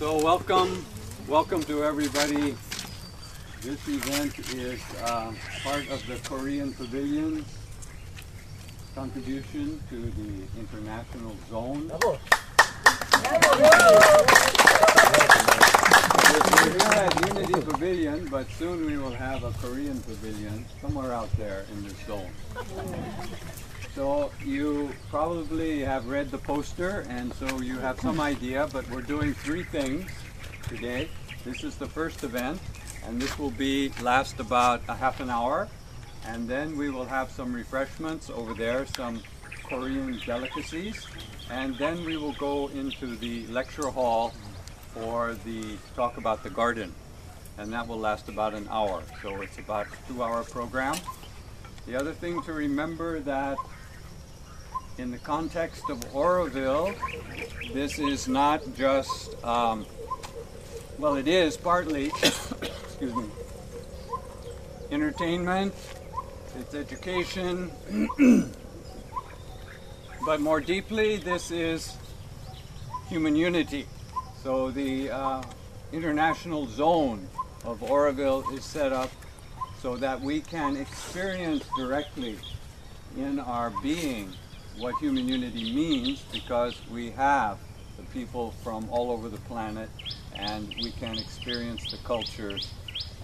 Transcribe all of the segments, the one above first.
So welcome to everybody. This event is part of the Korean Pavilion contribution to the International Zone. We're here at Unity Pavilion, but soon we will have a Korean Pavilion somewhere out there in this zone. So you probably have read the poster, and so you have some idea, but we're doing three things today. This is the first event, and this will last about a half an hour, and then we will have some refreshments over there, some Korean delicacies, and then we will go into the lecture hall for the talk about the garden, and that will last about an hour. So it's about a 2-hour program. The other thing to remember that in the context of Auroville, this is not just, well, it is partly, excuse me, entertainment, it's education, but more deeply, this is human unity. So the international zone of Auroville is set up so that we can experience directly in our being what human unity means, because we have the people from all over the planet, and we can experience the cultures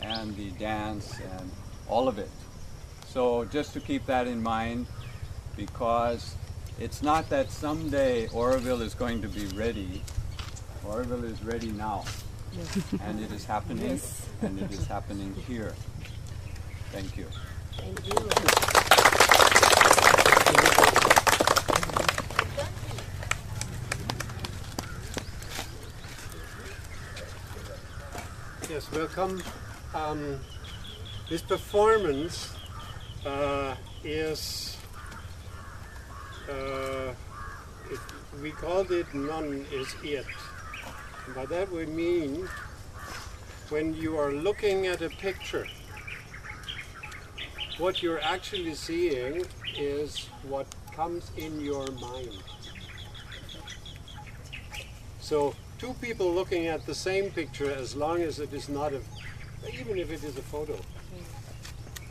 and the dance and all of it. So just to keep that in mind, because it's not that someday Auroville is going to be ready. Auroville is ready now. Yes. And it is happening. Yes. And it is happening here. Thank you. Thank you. Yes, welcome. This performance is, we called it None Is It. By that we mean when you are looking at a picture, what you're actually seeing is what comes in your mind. So two people looking at the same picture, as long as it is not a, even if it is a photo,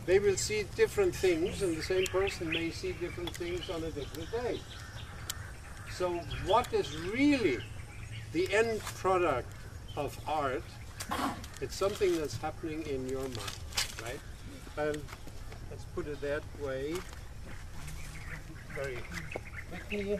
they will see different things, and the same person may see different things on a different day. So what is really the end product of art? It's something that's happening in your mind, right? Let's put it that way, very quickly.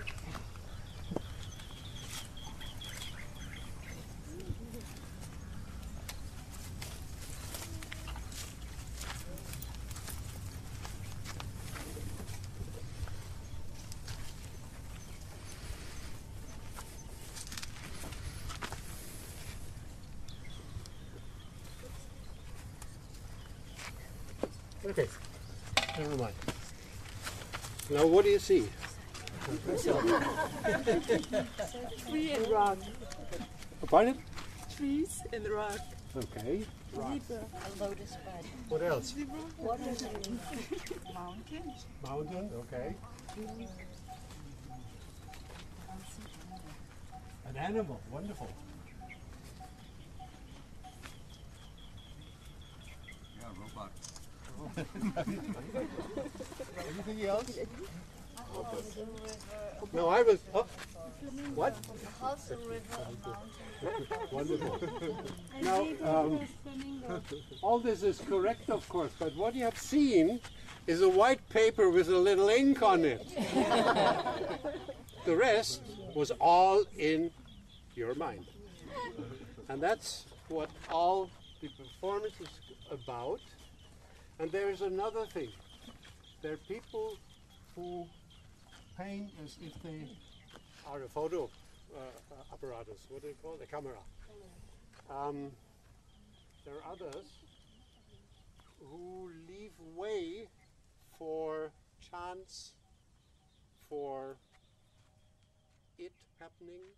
Okay, never mind. Now, what do you see? Tree and rock. Pardon? Trees and rock. Okay. Rock. A lotus bud. What else? Water. Mountain. Mountain, okay. An animal, wonderful. Yeah, robot. Anything else? No, I was. Oh, what? Wonderful. Now, all this is correct, of course, but what you have seen is a white paper with a little ink on it. The rest was all in your mind. And that's what all the performance is about. And there is another thing. There are people who paint as if they are a photo apparatus. What do you call it? A camera. There are others who leave way for chance, for it happening,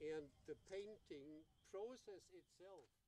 and the painting process itself.